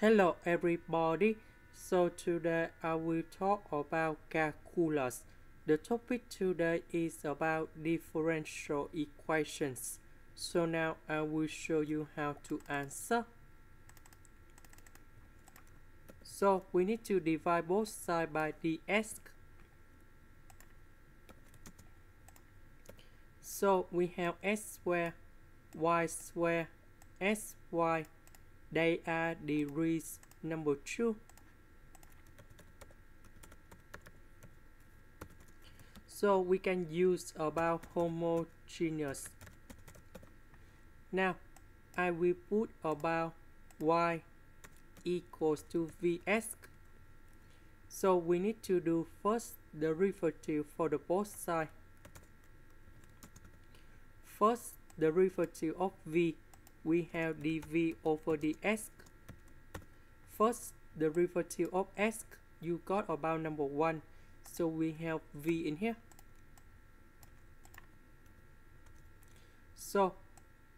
Hello everybody, so today I will talk about calculus. The topic today is about differential equations. So now I will show you how to answer. So we need to divide both sides by dx. So we have x squared, sy. They are degrees number 2. So we can use about homogeneous. Now I will put about y equals to vx. So we need to do first derivative for the both sides. First derivative of v, we have dv over dx. First derivative of x, you got about number 1, so we have v in here. So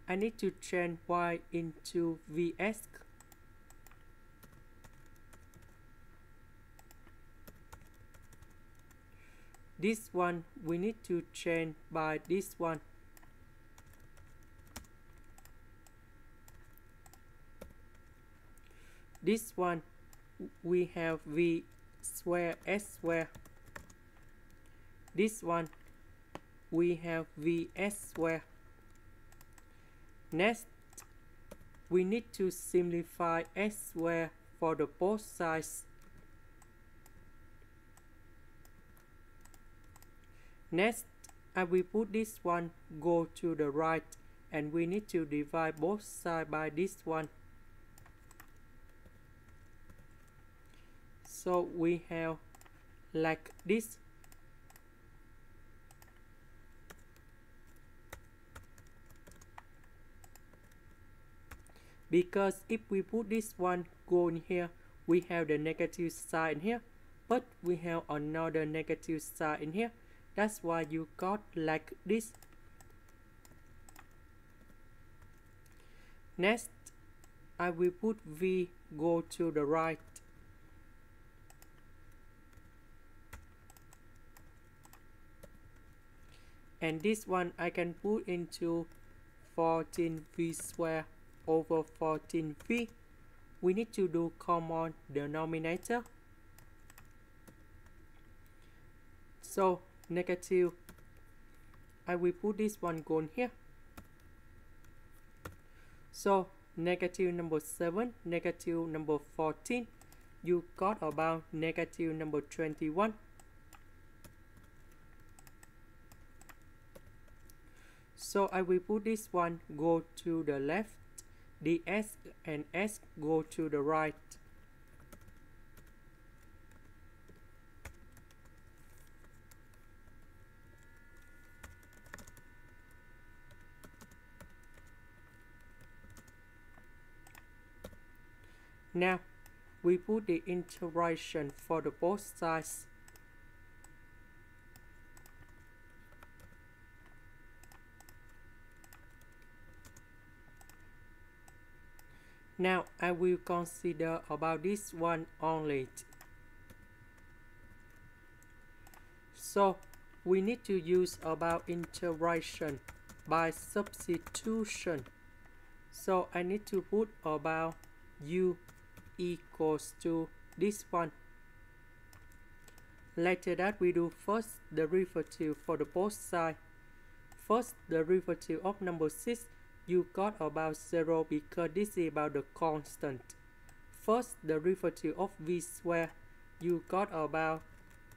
I need to change y into vx. This one we need to change by this one. This one we have v square s square. This one we have v s square. Next we need to simplify s square for the both sides. Next I will put this one go to the right, and we need to divide both sides by this one. So we have like this. Because if we put this one go in here, we have the negative sign here. But we have another negative sign in here. That's why you got like this. Next, I will put V go to the right. And this one I can put into 14v square over 14v. We need to do common denominator. So negative, I will put this one go in here. So negative number 7, negative number 14. You got about negative number 21. So I will put this one go to the left, dx and s go to the right. Now we put the integration for the both sides. Now I will consider about this one only. So we need to use about integration by substitution. So I need to put about u equals to this one. Later that we do first derivative for the both sides. First derivative of number 6. You got about 0 because this is about the constant. First derivative of v squared, you got about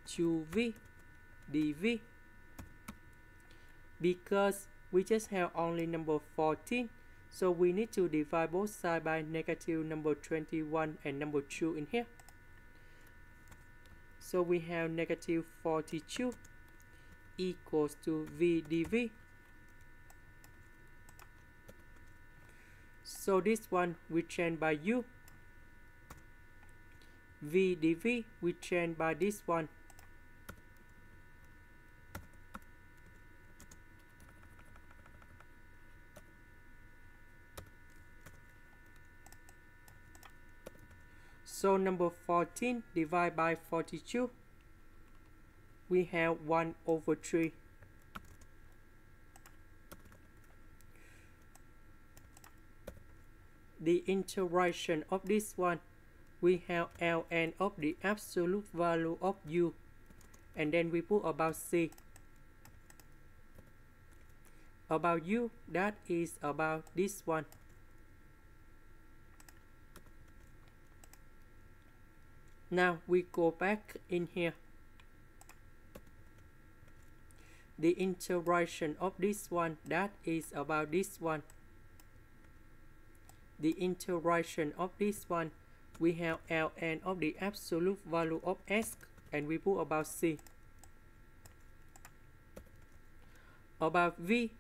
2v dv. Because we just have only number 14, so we need to divide both sides by negative number 21 and number 2 in here. So we have negative 42 equals to v dv. So this one we change by u. V dv we change by this one. So number 14 divided by 42, we have 1 over 3. The integration of this one, we have ln of the absolute value of u, and then we put about c. About u, that is about this one. Now we go back in here. The integration of this one, that is about this one. The integration of this one, we have ln of the absolute value of s, and we put about c. About v,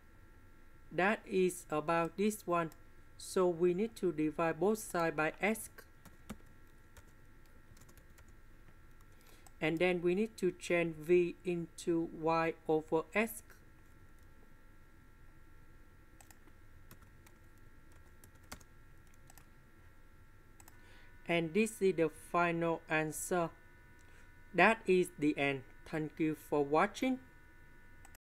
that is about this one, so we need to divide both sides by s, and then we need to change v into y over s. And this is the final answer. That is the end. Thank you for watching.